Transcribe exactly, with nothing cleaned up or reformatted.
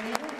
Hallelujah.